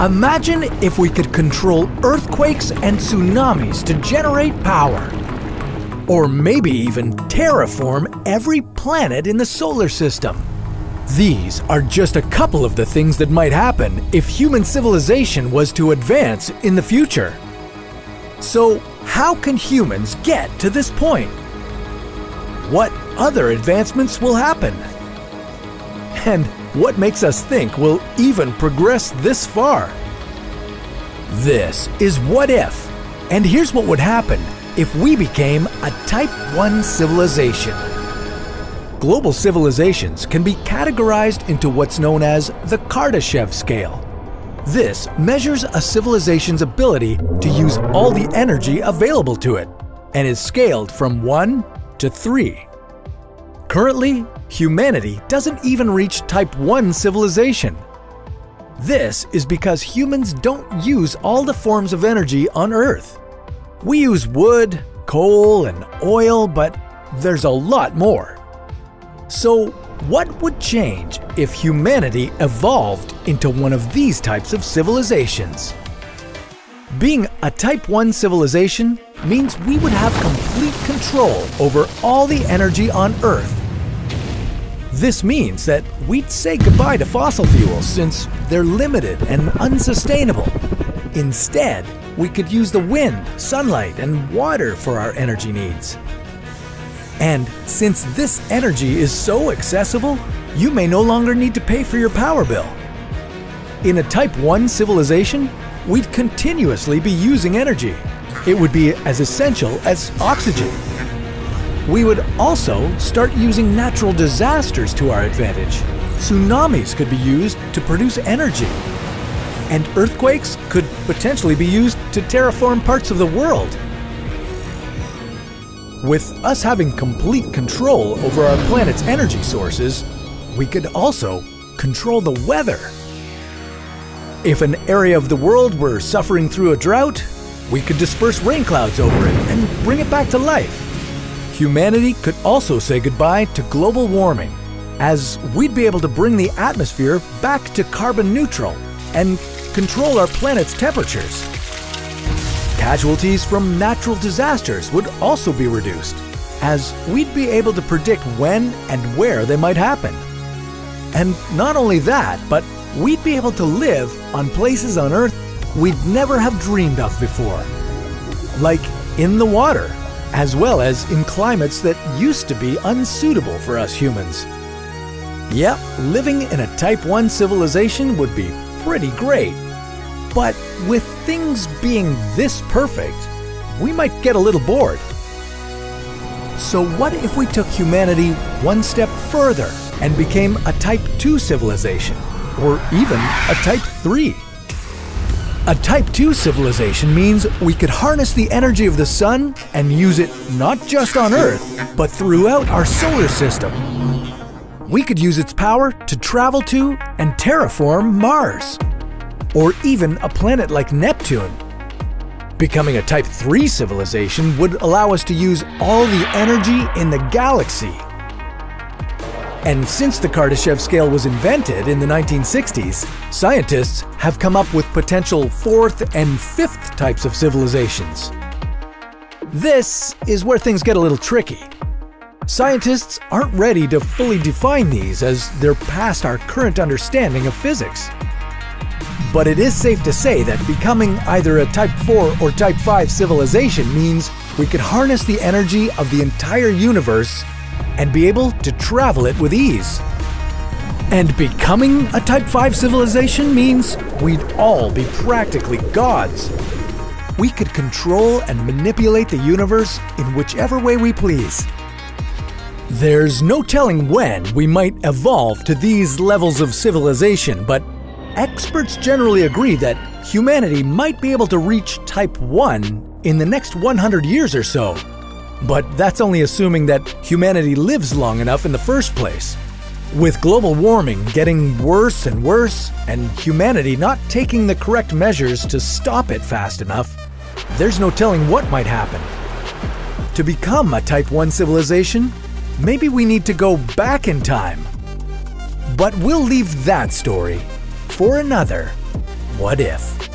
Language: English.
Imagine if we could control earthquakes and tsunamis to generate power. Or maybe even terraform every planet in the solar system. These are just a couple of the things that might happen if human civilization was to advance in the future. So, how can humans get to this point? What other advancements will happen? And what makes us think we'll even progress this far? This is What If, and here's what would happen if we became a Type 1 civilization. Global civilizations can be categorized into what's known as the Kardashev scale. This measures a civilization's ability to use all the energy available to it, and is scaled from 1 to 3. Currently, humanity doesn't even reach Type 1 civilization. This is because humans don't use all the forms of energy on Earth. We use wood, coal, and oil, but there's a lot more. So, what would change if humanity evolved into one of these types of civilizations? Being a Type 1 civilization means we would have complete control over all the energy on Earth. This means that we'd say goodbye to fossil fuels since they're limited and unsustainable. Instead, we could use the wind, sunlight, and water for our energy needs. And since this energy is so accessible, you may no longer need to pay for your power bill. In a Type 1 civilization, we'd continuously be using energy. It would be as essential as oxygen. We would also start using natural disasters to our advantage. Tsunamis could be used to produce energy. And earthquakes could potentially be used to terraform parts of the world. With us having complete control over our planet's energy sources, we could also control the weather. If an area of the world were suffering through a drought, we could disperse rain clouds over it and bring it back to life. Humanity could also say goodbye to global warming, as we'd be able to bring the atmosphere back to carbon neutral and control our planet's temperatures. Casualties from natural disasters would also be reduced, as we'd be able to predict when and where they might happen. And not only that, but we'd be able to live on places on Earth we'd never have dreamed of before, like in the water, as well as in climates that used to be unsuitable for us humans. Yep, living in a Type 1 civilization would be pretty great. But with things being this perfect, we might get a little bored. So what if we took humanity one step further and became a Type 2 civilization, or even a Type 3? A Type 2 civilization means we could harness the energy of the sun and use it not just on Earth, but throughout our solar system. We could use its power to travel to and terraform Mars, or even a planet like Neptune. Becoming a Type 3 civilization would allow us to use all the energy in the galaxy. And since the Kardashev scale was invented in the 1960s, scientists have come up with potential 4th and 5th types of civilizations. This is where things get a little tricky. Scientists aren't ready to fully define these as they're past our current understanding of physics. But it is safe to say that becoming either a Type 4 or Type 5 civilization means we could harness the energy of the entire universe and be able to travel it with ease. And becoming a Type 5 civilization means we'd all be practically gods. We could control and manipulate the universe in whichever way we please. There's no telling when we might evolve to these levels of civilization, but experts generally agree that humanity might be able to reach Type 1 in the next 100 years or so. But that's only assuming that humanity lives long enough in the first place. With global warming getting worse and worse, and humanity not taking the correct measures to stop it fast enough, there's no telling what might happen. To become a Type 1 civilization, maybe we need to go back in time. But we'll leave that story for another What If?